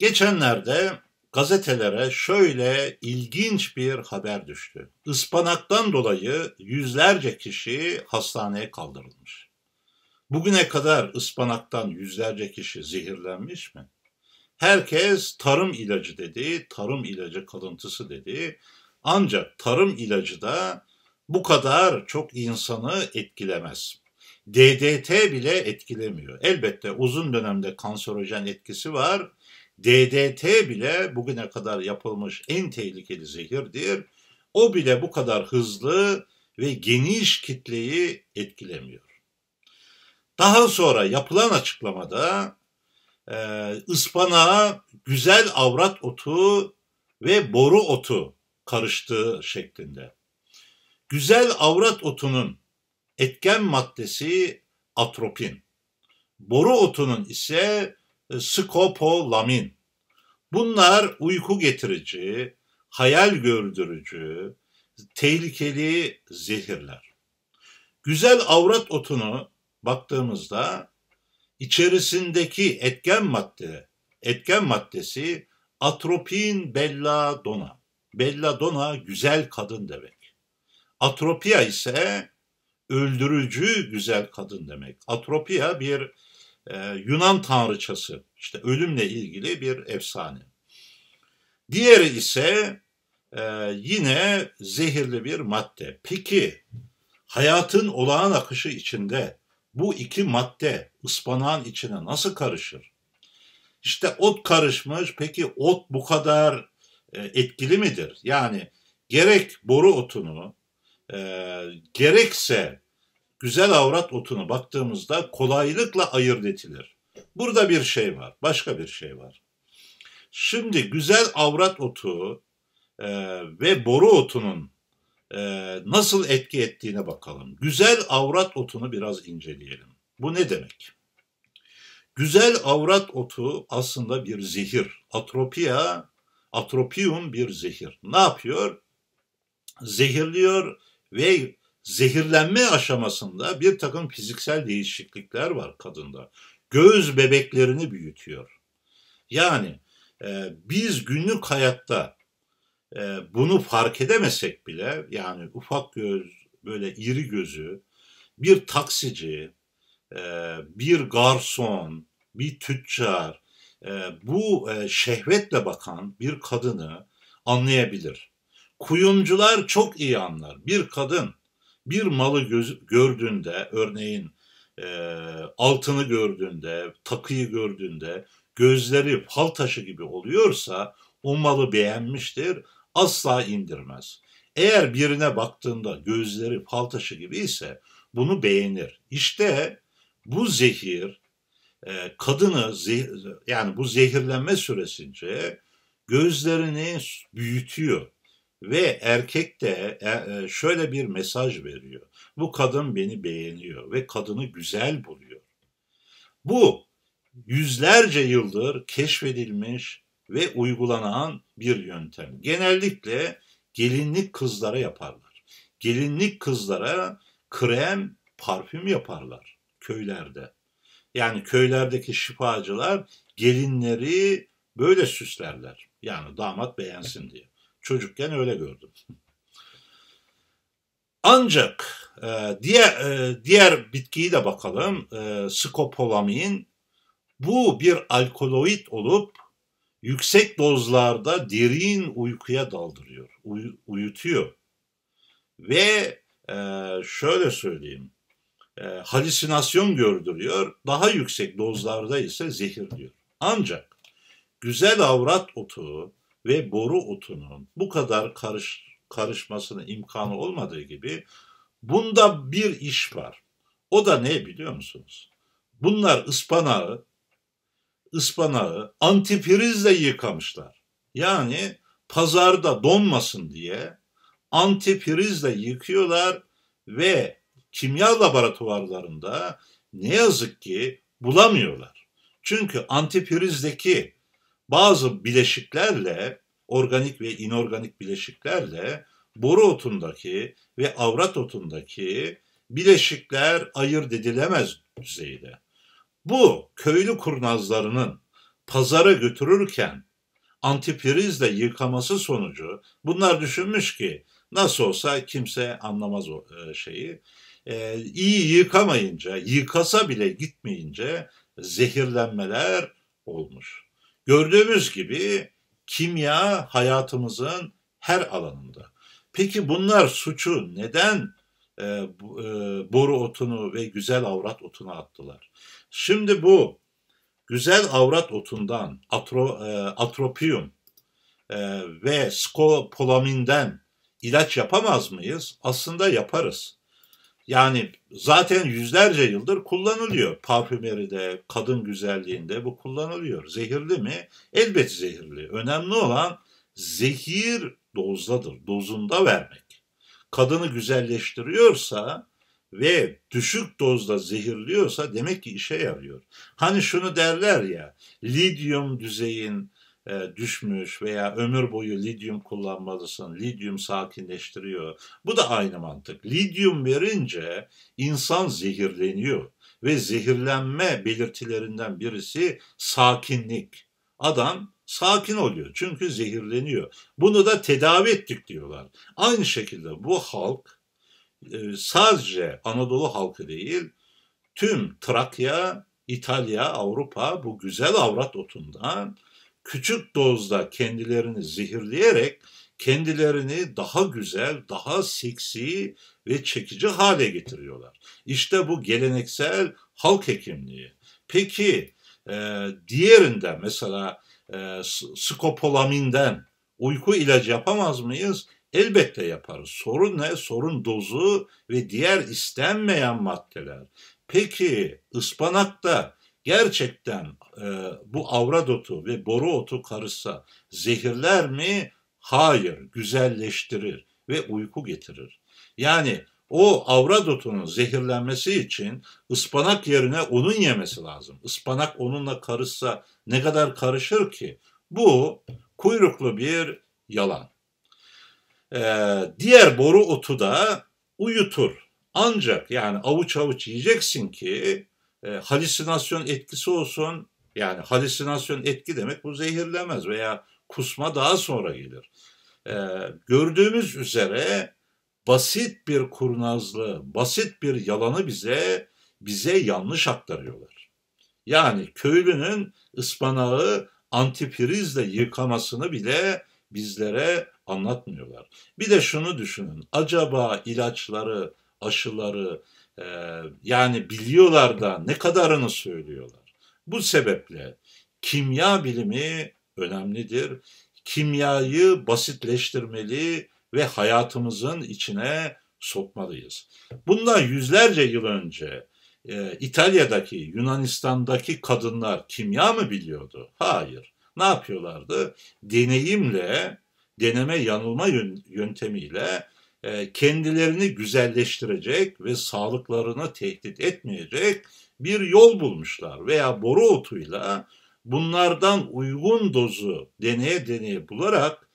Geçenlerde gazetelere şöyle ilginç bir haber düştü. Ispanaktan dolayı yüzlerce kişi hastaneye kaldırılmış. Bugüne kadar ıspanaktan yüzlerce kişi zehirlenmiş mi? Herkes tarım ilacı dedi, tarım ilacı kalıntısı dedi. Ancak tarım ilacı da bu kadar çok insanı etkilemez. DDT bile etkilemiyor. Elbette uzun dönemde kanserojen etkisi var. DDT bile bugüne kadar yapılmış en tehlikeli zehirdir. O bile bu kadar hızlı ve geniş kitleyi etkilemiyor. Daha sonra yapılan açıklamada ıspanağa güzel avrat otu ve boru otu karıştığı şeklinde. Güzel avrat otunun etken maddesi atropin. Boru otunun ise skopolamin. Bunlar uyku getirici, hayal gördürücü, tehlikeli zehirler. Güzel avrat otunu baktığımızda içerisindeki etken maddesi atropin belladona. Belladona güzel kadın demek. Atropia ise öldürücü güzel kadın demek. Atropia bir Yunan tanrıçası, işte ölümle ilgili bir efsane. Diğeri ise yine zehirli bir madde. Peki hayatın olağan akışı içinde bu iki madde ıspanağın içine nasıl karışır? İşte ot karışmış. Peki ot bu kadar etkili midir? Yani gerek boru otunu gerekse güzel avrat otunu baktığımızda kolaylıkla ayırt edilir. Burada bir şey var. Başka bir şey var. Şimdi güzel avrat otu ve boru otunun nasıl etki ettiğine bakalım. Güzel avrat otunu biraz inceleyelim. Bu ne demek? Güzel avrat otu aslında bir zehir. Atropium bir zehir. Ne yapıyor? Zehirliyor ve zehirlenme aşamasında bir takım fiziksel değişiklikler var kadında. Göz bebeklerini büyütüyor. Yani biz günlük hayatta bunu fark edemesek bile, yani ufak göz, böyle iri gözü bir taksici, bir garson, bir tüccar bu şehvetle bakan bir kadını anlayabilir. Kuyumcular çok iyi anlar. Bir kadın bir malı gördüğünde, örneğin altını gördüğünde, takıyı gördüğünde gözleri fal taşı gibi oluyorsa o malı beğenmiştir. Asla indirmez. Eğer birine baktığında gözleri fal taşı gibi ise bunu beğenir. İşte bu zehir kadını, yani bu zehirlenme süresince gözlerini büyütüyor ve erkek de şöyle bir mesaj veriyor. Bu kadın beni beğeniyor ve kadını güzel buluyor. Bu yüzlerce yıldır keşfedilmiş ve uygulanan bir yöntem. Genellikle gelinlik kızlara yaparlar. Gelinlik kızlara krem, parfüm yaparlar köylerde. Yani köylerdeki şifacılar gelinleri böyle süslerler. Yani damat beğensin diye. Çocukken öyle gördüm. Ancak diğer bitkiyi de bakalım. Skopolamin. Bu bir alkoloid olup yüksek dozlarda derin uykuya daldırıyor, uyutuyor ve şöyle söyleyeyim, halüsinasyon gördürüyor, daha yüksek dozlarda ise zehirliyor. Ancak güzel avrat otu ve boru otunun bu kadar karışmasına imkanı olmadığı gibi bunda bir iş var. O da ne biliyor musunuz? Bunlar ıspanağı antifrizle yıkamışlar. Yani pazarda donmasın diye antifrizle yıkıyorlar ve kimya laboratuvarlarında ne yazık ki bulamıyorlar. Çünkü antifrizdeki bazı bileşiklerle, organik ve inorganik bileşiklerle boru otundaki ve avrat otundaki bileşikler ayırt edilemez düzeyde. Bu köylü kurnazlarının pazara götürürken antifrizle yıkaması sonucu bunlar düşünmüş ki nasıl olsa kimse anlamaz o şeyi. İyi yıkamayınca, yıkasa bile gitmeyince zehirlenmeler olmuş. Gördüğümüz gibi kimya hayatımızın her alanında. Peki bunlar suçu neden boru otunu ve güzel avrat otuna attılar? Şimdi bu güzel avrat otundan, atropium ve skopolaminden ilaç yapamaz mıyız? Aslında yaparız. Yani zaten yüzlerce yıldır kullanılıyor. Parfümeride, kadın güzelliğinde bu kullanılıyor. Zehirli mi? Elbette zehirli. Önemli olan zehir dozdadır, dozunda vermek. Kadını güzelleştiriyorsa ve düşük dozda zehirliyorsa demek ki işe yarıyor. Hani şunu derler ya, lityum düzeyin düşmüş veya ömür boyu lityum kullanmalısın, lityum sakinleştiriyor. Bu da aynı mantık. Lityum verince insan zehirleniyor ve zehirlenme belirtilerinden birisi sakinlik. Adam sakin oluyor çünkü zehirleniyor. Bunu da tedavi ettik diyorlar. Aynı şekilde bu halk, sadece Anadolu halkı değil, tüm Trakya, İtalya, Avrupa bu güzel avrat otundan küçük dozda kendilerini zehirleyerek kendilerini daha güzel, daha seksi ve çekici hale getiriyorlar. İşte bu geleneksel halk hekimliği. Peki diğerinde mesela skopolaminden uyku ilacı yapamaz mıyız? Elbette yaparız. Sorun ne? Sorun dozu ve diğer istenmeyen maddeler. Peki ıspanakta gerçekten bu avrat otu ve boru otu karışsa zehirler mi? Hayır, güzelleştirir ve uyku getirir. Yani o avrat otunun zehirlenmesi için ıspanak yerine onun yemesi lazım. Ispanak onunla karışsa ne kadar karışır ki? Bu kuyruklu bir yalan. Diğer boru otu da uyutur. Ancak yani avuç avuç yiyeceksin ki halüsinasyon etkisi olsun. Yani halüsinasyon etki demek bu zehirlemez veya kusma daha sonra gelir. Gördüğümüz üzere basit bir kurnazlığı, basit bir yalanı bize yanlış aktarıyorlar. Yani köylünün ıspanağı antifrizle yıkamasını bile bizlere anlatmıyorlar. Bir de şunu düşünün. Acaba ilaçları, aşıları yani biliyorlar da ne kadarını söylüyorlar. Bu sebeple kimya bilimi önemlidir. Kimyayı basitleştirmeli ve hayatımızın içine sokmalıyız. Bundan yüzlerce yıl önce İtalya'daki, Yunanistan'daki kadınlar kimya mı biliyordu? Hayır. Ne yapıyorlardı? Deneme yanılma yöntemiyle kendilerini güzelleştirecek ve sağlıklarını tehdit etmeyecek bir yol bulmuşlar veya boru otuyla bunlardan uygun dozu deneye bularak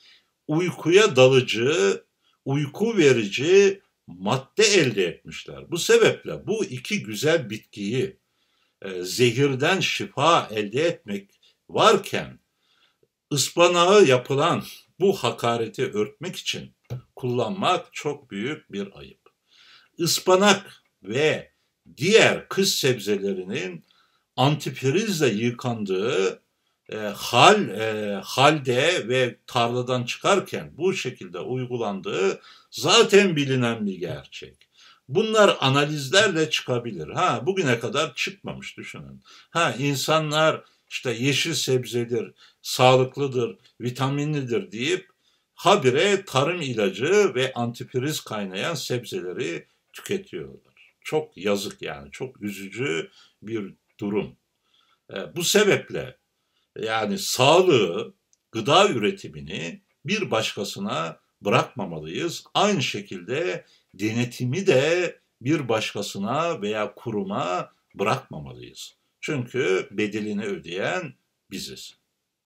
uykuya dalıcı, uyku verici madde elde etmişler. Bu sebeple bu iki güzel bitkiyi zehirden şifa elde etmek varken ıspanağı yapılan bu hakareti örtmek için kullanmak çok büyük bir ayıp. Ispanak ve diğer kış sebzelerinin antifrizle yıkandığı halde ve tarladan çıkarken bu şekilde uygulandığı zaten bilinen bir gerçek. Bunlar analizlerle çıkabilir. Bugüne kadar çıkmamış düşünün. İnsanlar işte yeşil sebzedir, sağlıklıdır, vitaminlidir deyip habire tarım ilacı ve antifriz kaynayan sebzeleri tüketiyorlar. Çok yazık yani, çok üzücü bir durum. Bu sebeple yani sağlığı, gıda üretimini bir başkasına bırakmamalıyız. Aynı şekilde denetimi de bir başkasına veya kuruma bırakmamalıyız. Çünkü bedelini ödeyen biziz.